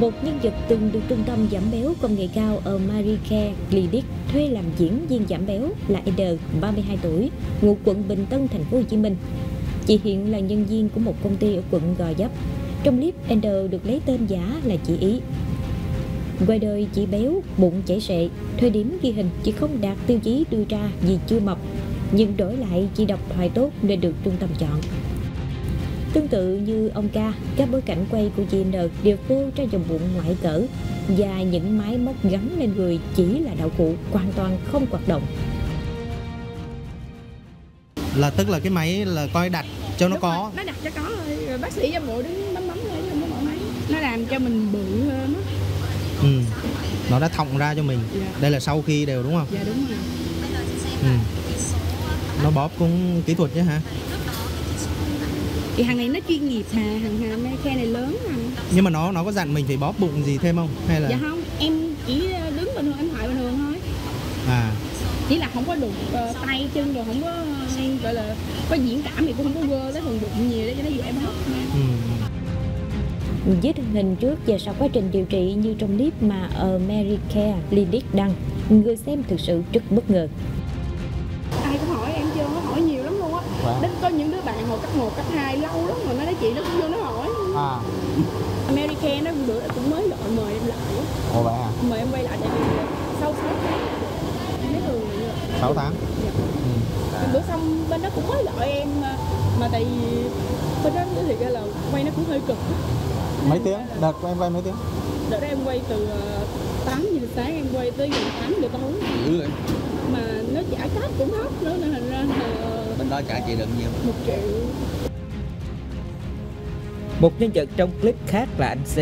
một nhân vật từng được trung tâm giảm béo công nghệ cao ở Mary Care Clinic thuê làm diễn viên giảm béo là Ender, 32 tuổi, ngụ quận Bình Tân, thành phố Hồ Chí Minh. Chị hiện là nhân viên của một công ty ở quận Gò Vấp. Trong clip, Ender được lấy tên giả là chị Ý. Ngoài đời, chị béo, bụng chảy xệ, thời điểm ghi hình chị không đạt tiêu chí đưa ra vì chưa mập, nhưng đổi lại chị đọc thoại tốt nên được trung tâm chọn. Tương tự như ông Ca, các bối cảnh quay của chị N đều phô ra dòng bụng ngoại cỡ và những mái móc gắn lên người chỉ là đạo cụ, hoàn toàn không hoạt động. Là tức là cái máy là coi đặt cho nó có. Nó đặt cho có rồi, bác sĩ giám bộ đứng bấm lên không có bỏ máy. Nó làm cho mình bự hơn. Ừ. Nó đã thọng ra cho mình. Dạ. Đây là sau khi đều đúng không? Dạ đúng rồi. Ừ. Nó bóp cũng kỹ thuật chứ hả? Thì hàng này nó chuyên nghiệp hà, hàng Mary Care này lớn mà. Nhưng mà nó có dặn mình phải bóp bụng gì thêm không? Hay là? Dạ không, em chỉ đứng bình thường, em hỏi bình thường thôi. À. Chỉ là không có đụng tay chân rồi, không có gọi là có diễn cảm thì cũng không có vơ tới phần bụng nhiều đấy, cho nó dễ em hấp. Với tình hình trước và sau quá trình điều trị như trong clip mà ở Mary Care Clinic đăng, người xem thực sự rất bất ngờ. Ai cũng hỏi em chưa, nó hỏi nhiều lắm luôn á. Đến có những đứa bạn hồi cấp 1, cấp 2 lâu lắm rồi nó nói chị nó cũng vô nó hỏi. À. Mary Care nó cũng mới gọi mời em lại. Ồ vậy hả? Mời em quay lại để sau 6 tháng. Mấy thường 6 tháng. Dạ. Ừ. Bữa xong bên đó cũng mới gọi em mà tại vì bên đó thì ra là quay nó cũng hơi cực. Mấy tiếng? Đợt của em quay mấy tiếng? Đợt đó em quay từ 8 giờ sáng em quay tới 8 giờ tối. Ừ. Mà nó trả cáp cũng hấp nữa nên thành ra là bên đó trả chị được nhiều. 1 triệu. Một nhân vật trong clip khác là anh C.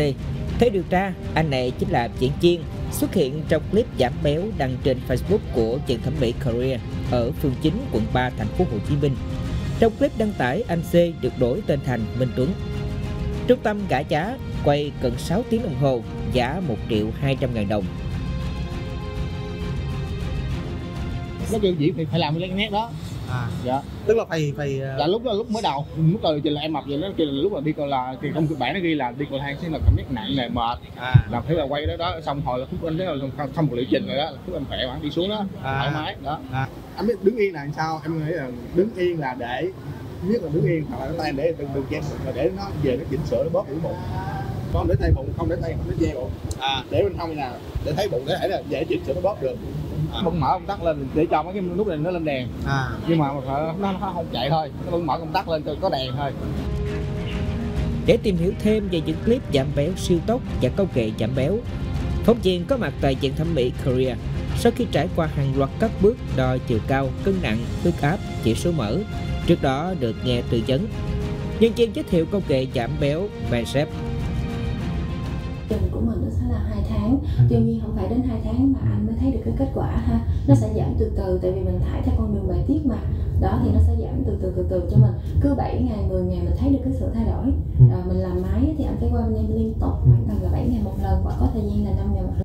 Theo điều tra, anh này chính là diễn viên xuất hiện trong clip giảm béo đăng trên Facebook của trường thẩm mỹ Korea ở phường 9, quận 3, thành phố Hồ Chí Minh. Trong clip đăng tải, anh C được đổi tên thành Minh Tuấn. Trung tâm gã giá quay cận 6 tiếng đồng hồ, giá 1.200.000 đồng. Nó kêu diễn thì phải làm cái nét đó. À, dạ. Tức là phải dạ lúc mới đầu, lúc là em mập vậy, nó kêu là lúc mà đi coi là thì không, bạn nó ghi là đi coi hang sẽ là cảm giác nặng nề mệt. À. Làm thế là quay đó xong hồi là phút anh thấy là xong một liệu trình rồi đó, phút anh khỏe bạn đi xuống đó, thoải mái đó. À. Anh biết đứng yên là làm sao? Em nghĩ là đứng yên là để biết là đứng yên hoặc là nó tay để đừng che bụng, để nó về nó chỉnh sửa nó bóp cái bụng, không để tay bụng, không để tay nó che bụng, để bên hông nào để thấy bụng để thể là dễ chỉnh sửa nó bóp được, không mở công tắc lên để cho mấy cái nút này nó lên đèn, nhưng mà nó không chạy thôi, nó vẫn mở công tắc lên cho có đèn thôi. Để tìm hiểu thêm về những clip giảm béo siêu tốc và công nghệ giảm béo, phóng viên có mặt tại viện thẩm mỹ Korea. Sau khi trải qua hàng loạt các bước đo chiều cao, cân nặng, huyết áp, chỉ số mỡ, trước đó được nghe tư vấn, nhân viên giới thiệu công nghệ giảm béo Banset. Chừng của mình nó sẽ là 2 tháng, tuy nhiên không phải đến 2 tháng mà anh mới thấy được cái kết quả ha. Nó sẽ giảm từ từ tại vì mình thải theo con đường bài tiết mà. Đó thì nó sẽ giảm từ từ cho mình. Cứ 7 ngày, 10 ngày mình thấy được cái sự thay đổi. Rồi mình làm máy thì anh phải qua bên liên tục khoảng tầm là 7 ngày một lần và có thời gian là 5 ngày một lần.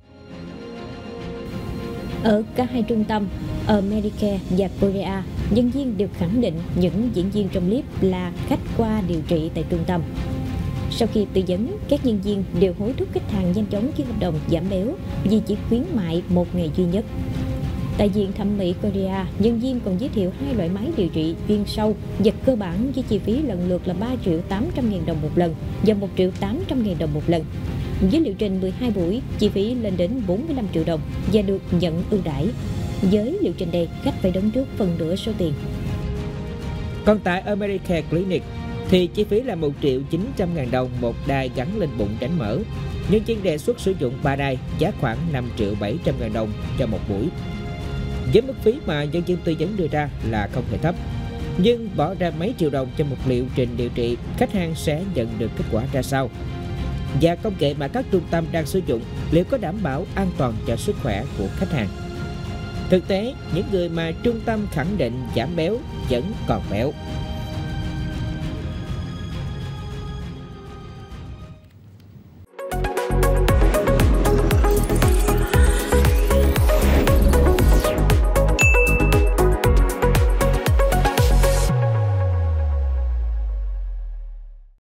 Ở cả hai trung tâm, ở Mary Care và Korea, nhân viên đều khẳng định những diễn viên trong clip là khách qua điều trị tại trung tâm. Sau khi tư vấn, các nhân viên đều hối thúc khách hàng nhanh chóng ký hợp đồng giảm béo vì chỉ khuyến mại một ngày duy nhất. Tại viện thẩm mỹ Korea, nhân viên còn giới thiệu 2 loại máy điều trị chuyên sâu và cơ bản với chi phí lần lượt là 3.800.000 đồng một lần và 1.800.000 đồng một lần. Với liệu trình 12 buổi, chi phí lên đến 45 triệu đồng và được nhận ưu đãi. Với liệu trình này, khách phải đóng trước phần nửa số tiền. Còn tại America Clinic thì chi phí là 1.900.000 đồng một đai gắn lên bụng đánh mỡ. Nhân viên đề xuất sử dụng 3 đai giá khoảng 5.700.000 đồng cho một buổi. Với mức phí mà nhân viên tư vấn đưa ra là không hề thấp. Nhưng bỏ ra mấy triệu đồng cho một liệu trình điều trị, khách hàng sẽ nhận được kết quả ra sao? Và công nghệ mà các trung tâm đang sử dụng liệu có đảm bảo an toàn cho sức khỏe của khách hàng? Thực tế, những người mà trung tâm khẳng định giảm béo vẫn còn béo.